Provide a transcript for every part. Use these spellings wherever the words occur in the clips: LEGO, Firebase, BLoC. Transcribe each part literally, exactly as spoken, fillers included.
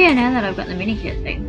Yeah, now that I've got the minikit thing.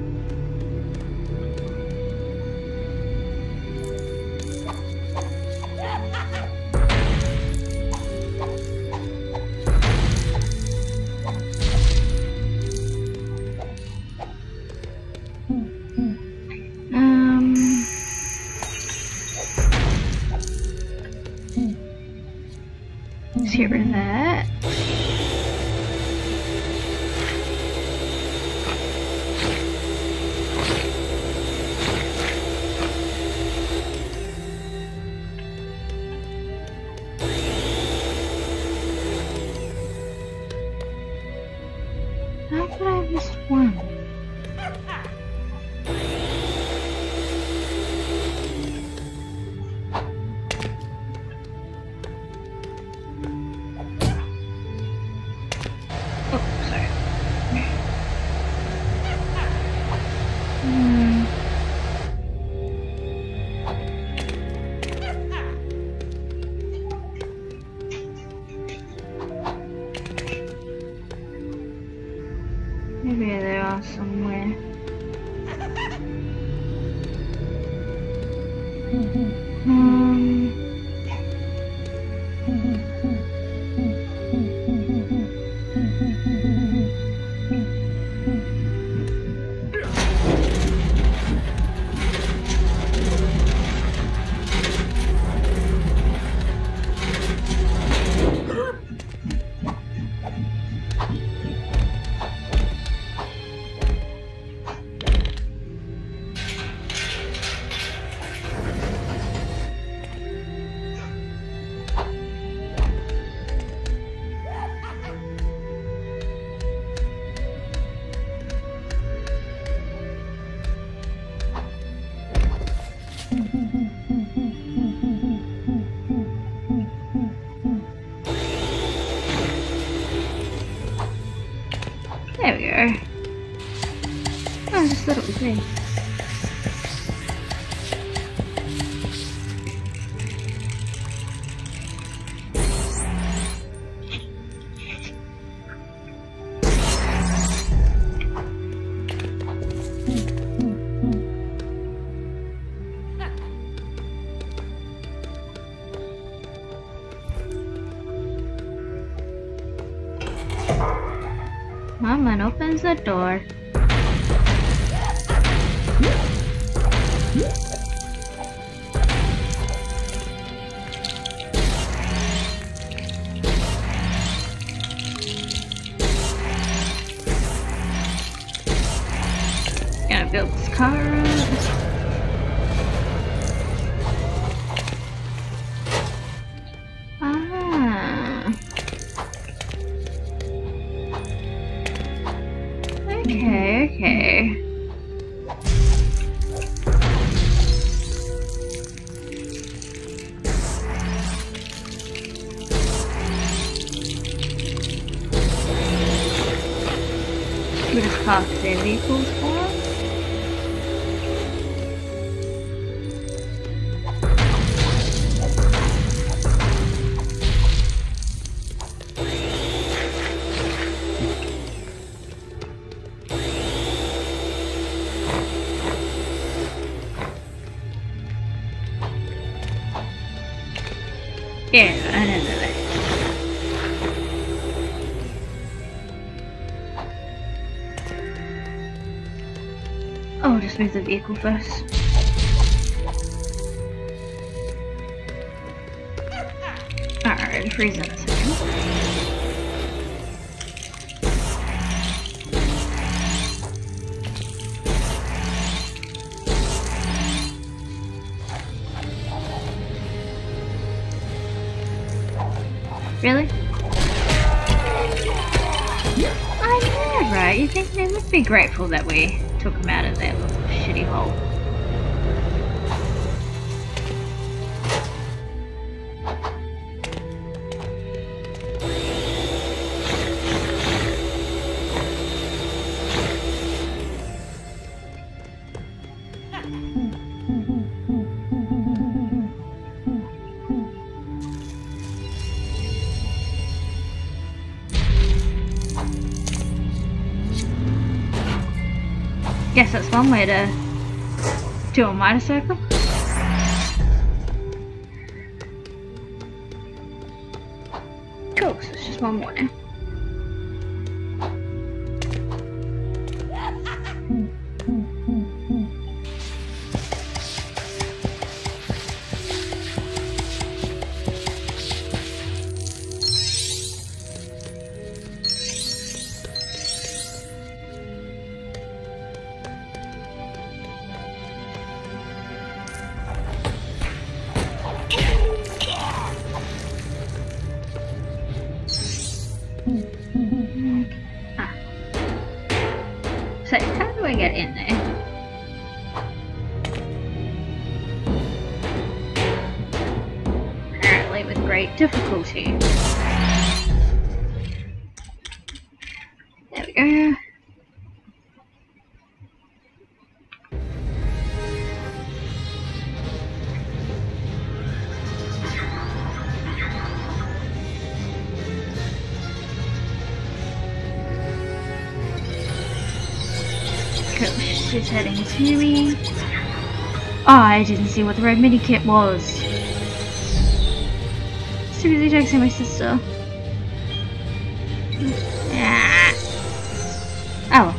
Mama opens the door. Gotta build this car. Yeah, I know that. Oh, I'll just move the vehicle first. Alright, freeze in a second. Really? I know, right? You think they must be grateful that we took them out of that little shitty hole. Guess that's one way to do a minor circle. Cool, so it's just one more now. So, how do I get in there? Apparently with great difficulty. There we go. She's heading to me. Oh, I didn't see what the red mini kit was. Too busy texting my sister. Ah. Oh.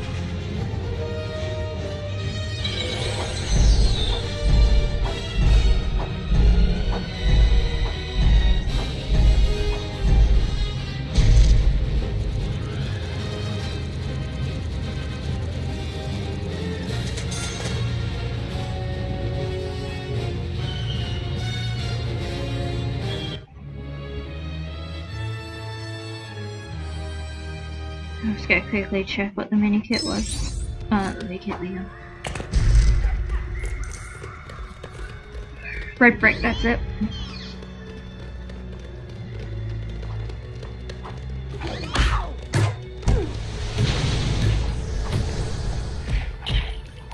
I'm just gonna quickly check what the mini kit was. Uh, the kit thing. Red brick, that's it.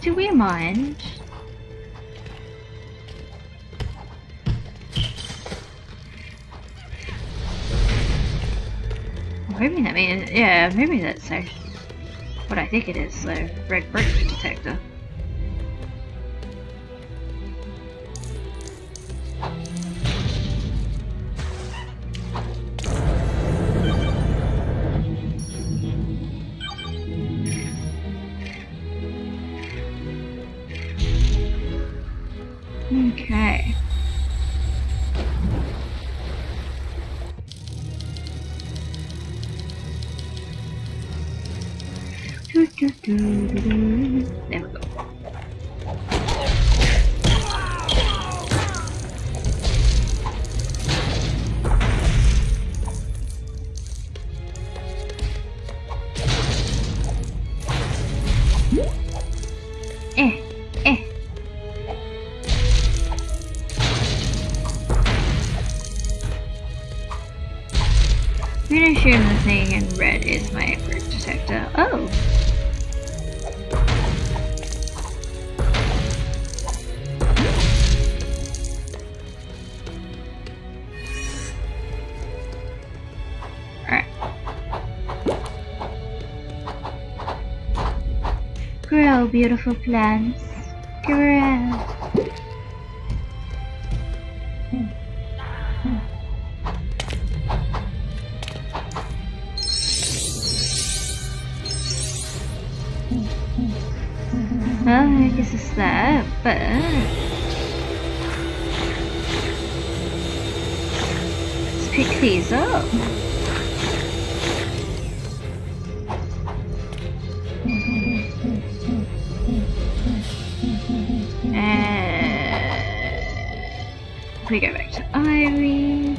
Do we mind? Maybe that means, yeah, maybe that's uh, what I think it is, so red brick detector. Okay. There we go. Eh, eh. I'm gonna assume the thing in red is my brick detector. Oh. Grow, beautiful plants. Grow. Hmm. Hmm. Well, I guess it's that, but... let's pick these up. We go back to Irie.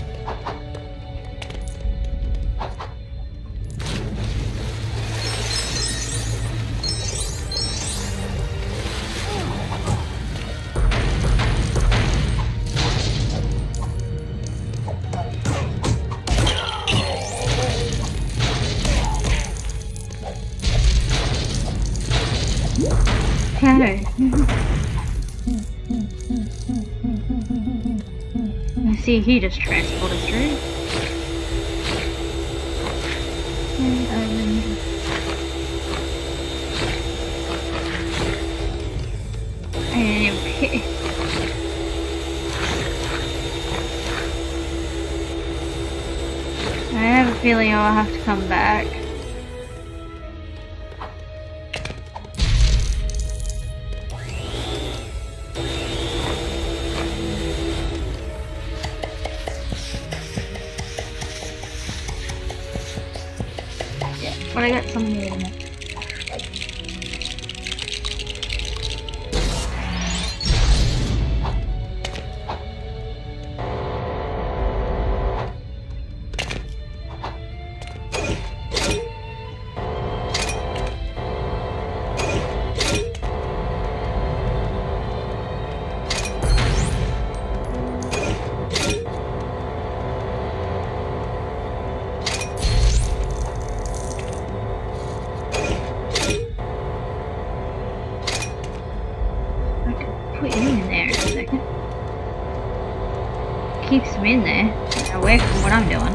Okay. I see he just transported through. And, um, anyway. I have a feeling I'll have to come back. Yeah, but I got something in it. Put you in there in a second. Keeps them in there, away from what I'm doing.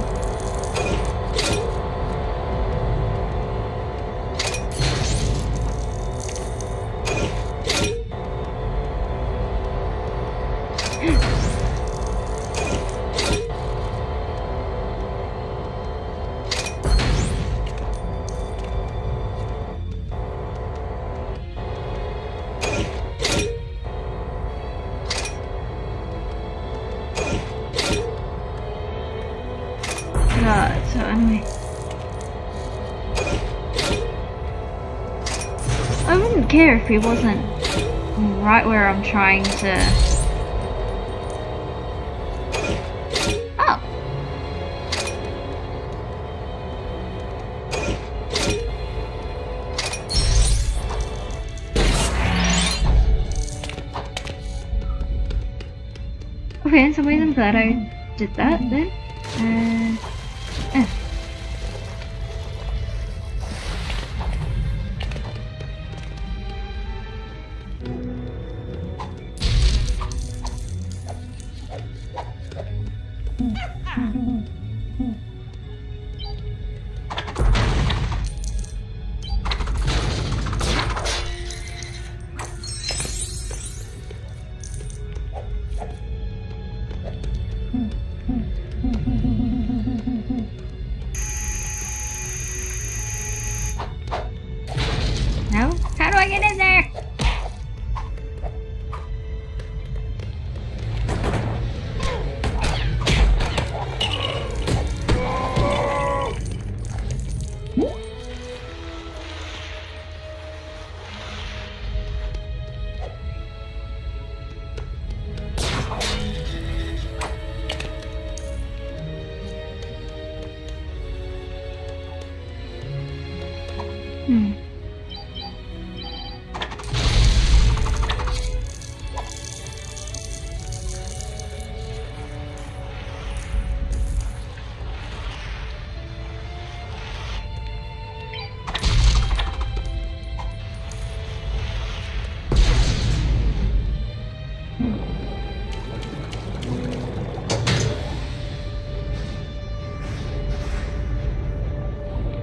God, so anyway. I wouldn't care if he wasn't right where I'm trying to. Oh! Okay, in some ways I'm glad I did that then. And uh, Eh. Hmm.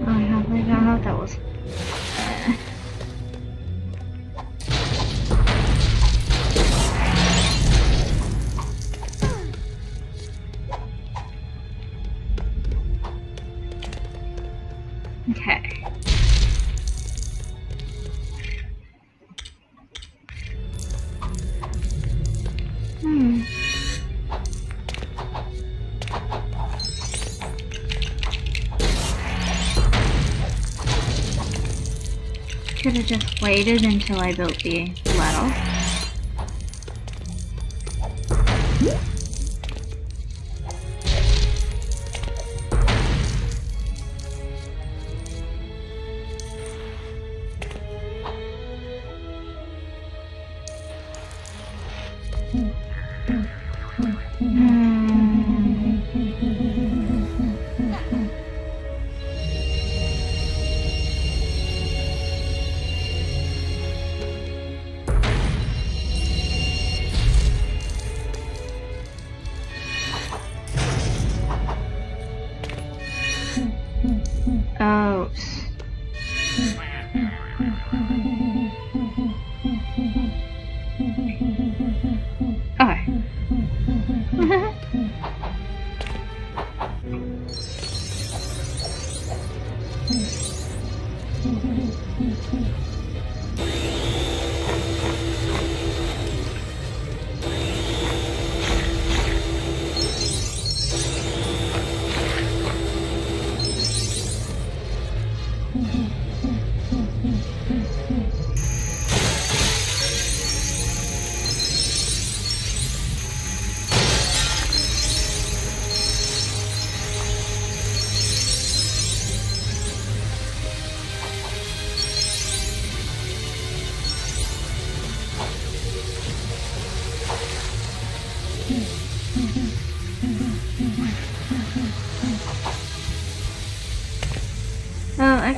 I don't think I know what that was. Okay. Hmm. Should have just waited until I built the ladder.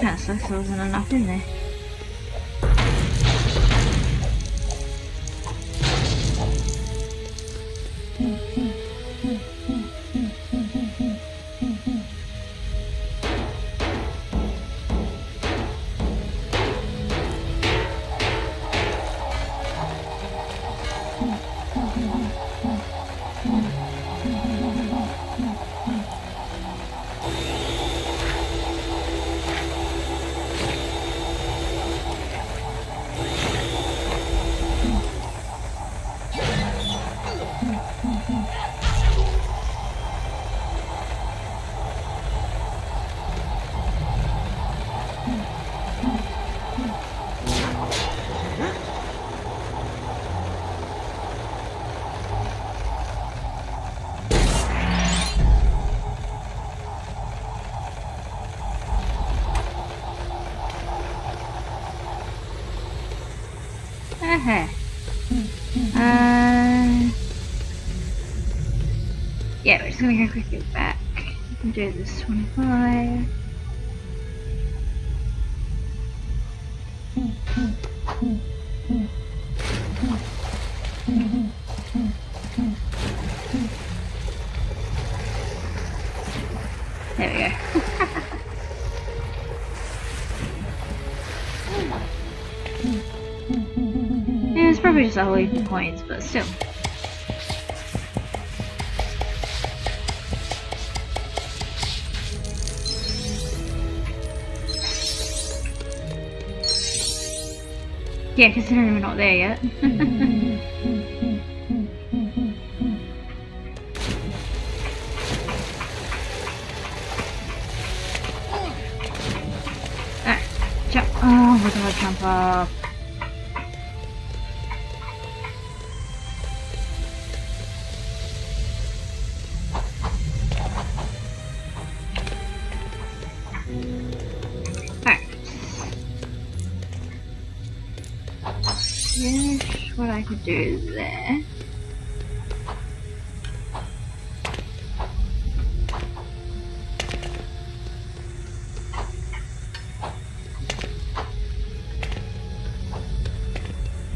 pencil holes and enough in there. Uh, yeah, we're just gonna go quickly back and do this twenty-five. There we go. Probably just a whole heap of coins, but still. Yeah, considering we're not there yet. Alright, jump. Oh my god, jump up. What I could do there.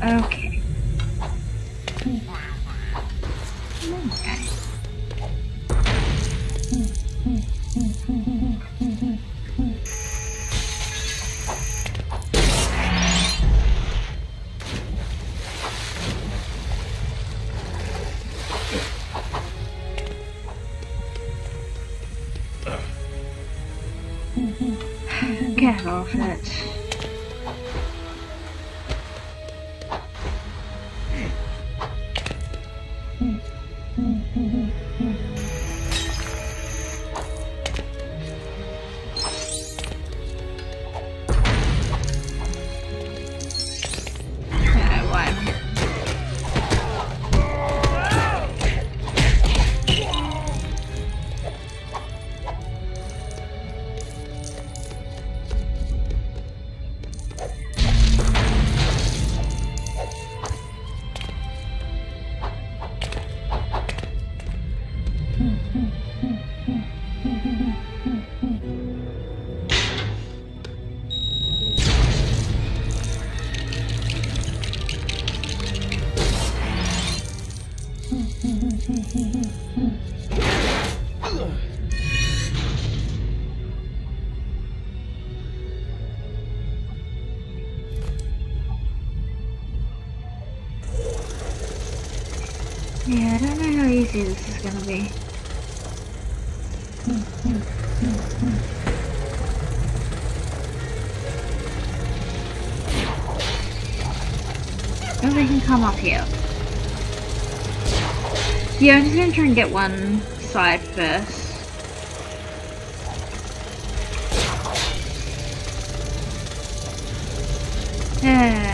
Okay. Okay. Get off it. Yeah, I don't know how easy this is gonna be. Mm, mm, mm, mm. Nobody can come up here. Yeah, I'm just gonna try and get one side first. Yeah.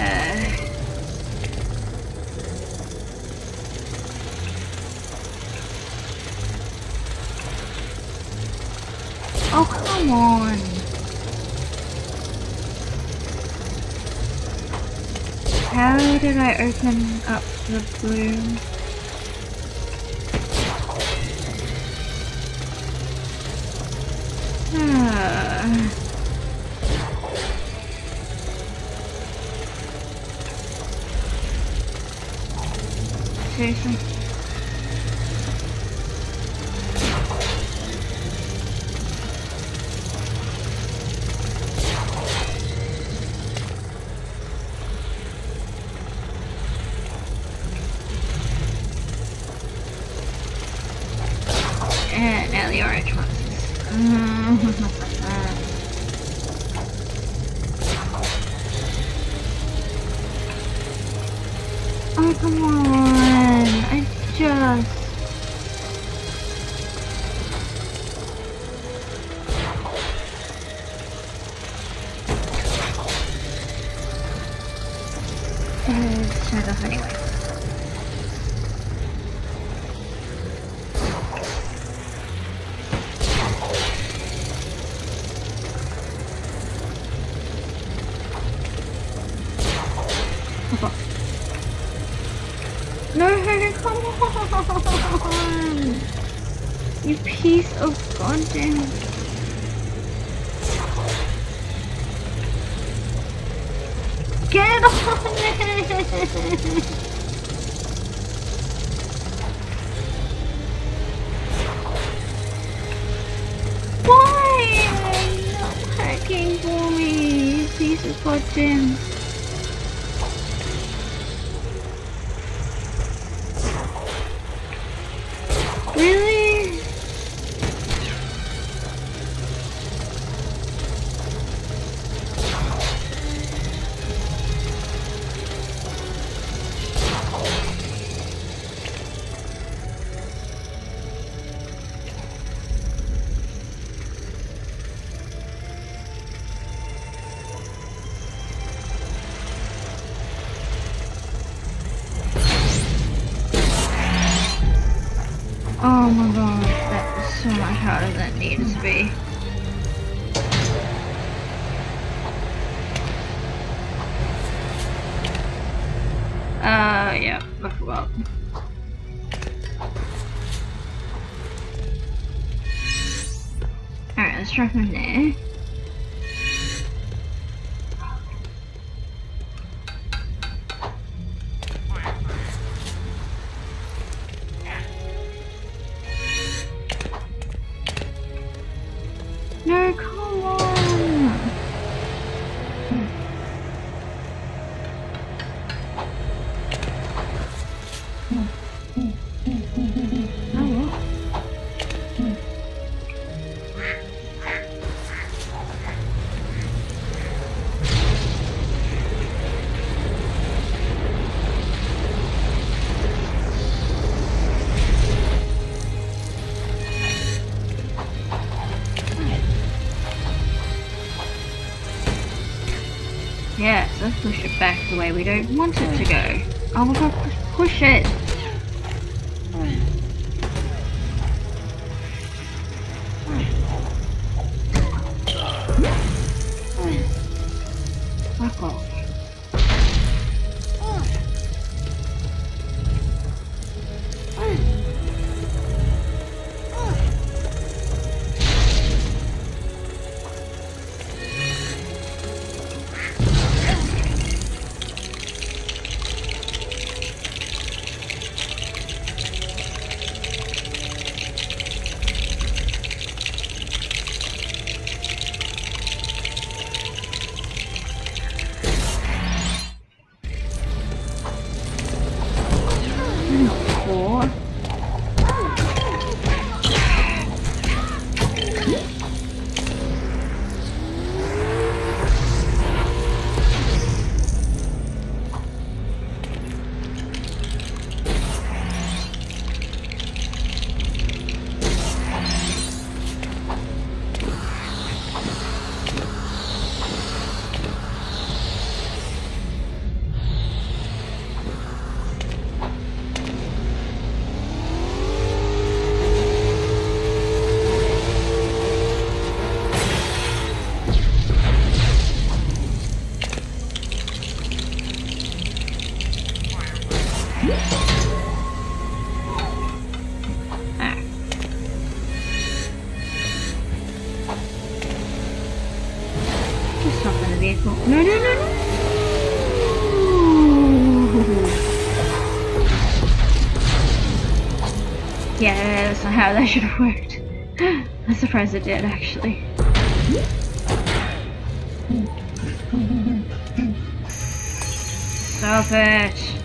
Oh, come on. How did I open up the bloom? Ah. location. Oh my god, that was so much harder than it needed to be. Uh, yeah, I forgot. Alright, let's try from there. Push it back the way we don't want it to go. Oh my god, push it! Fuck off. No, no, no, no. somehow that should have worked. I'm surprised it did, actually. Stop it!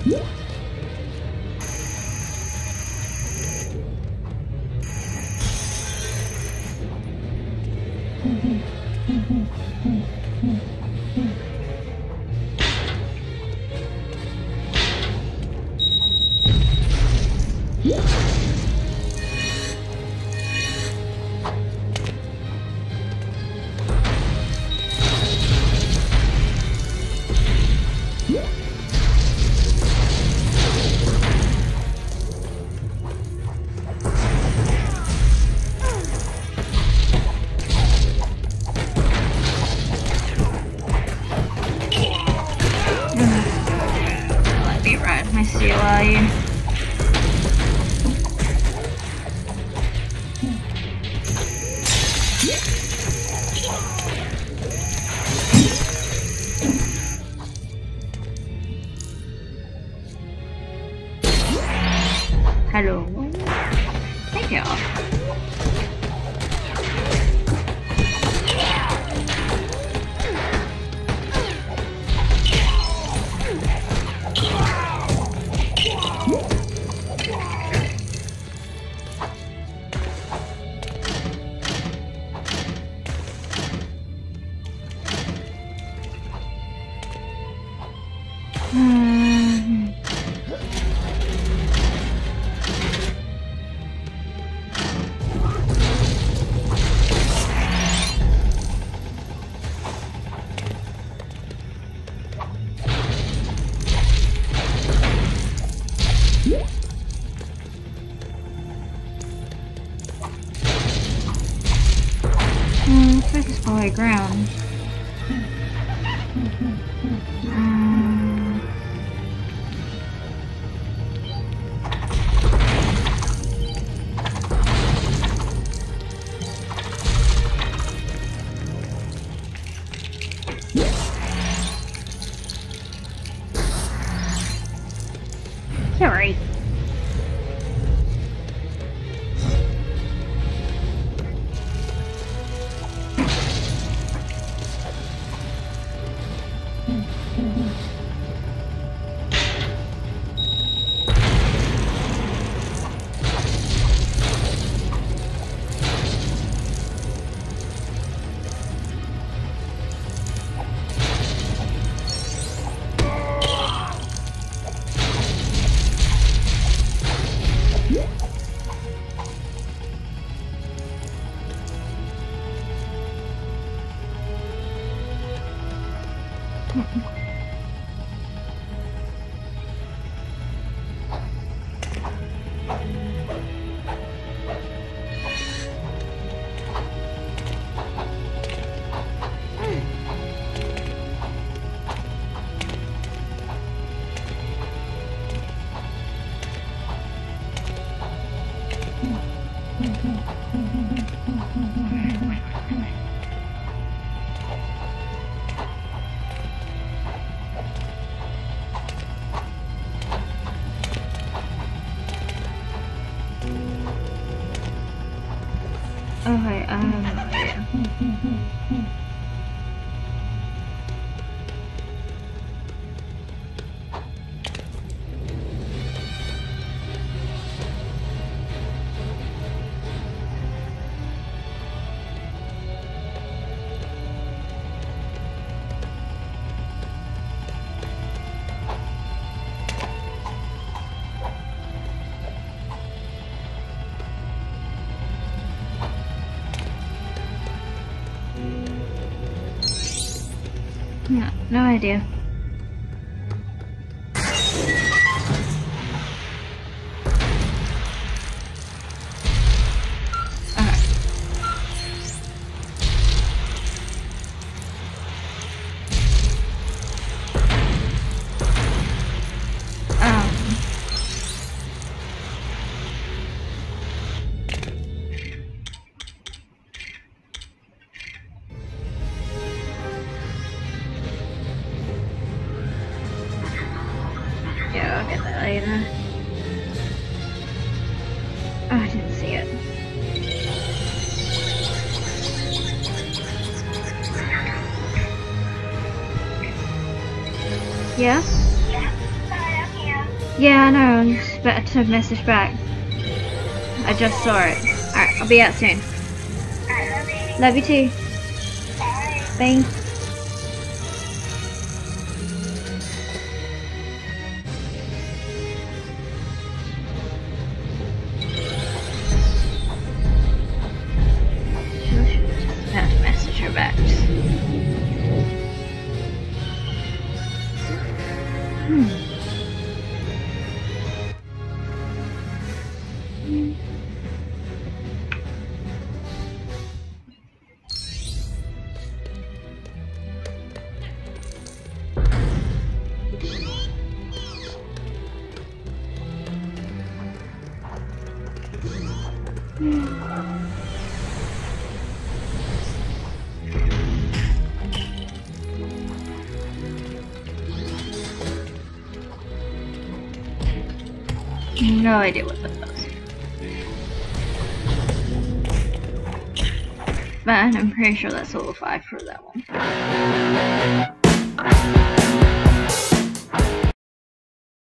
Hello. Thank you. Ground. Um, sorry. Okay, um, no, no idea. Yeah, I'll get that later. Oh, I didn't see it. Yeah? Yeah, I know, I'm just about to message back. I just saw it. Alright, I'll be out soon. Love you too. Bye. Bye. No idea what that was. But I'm pretty sure that's level five for that one.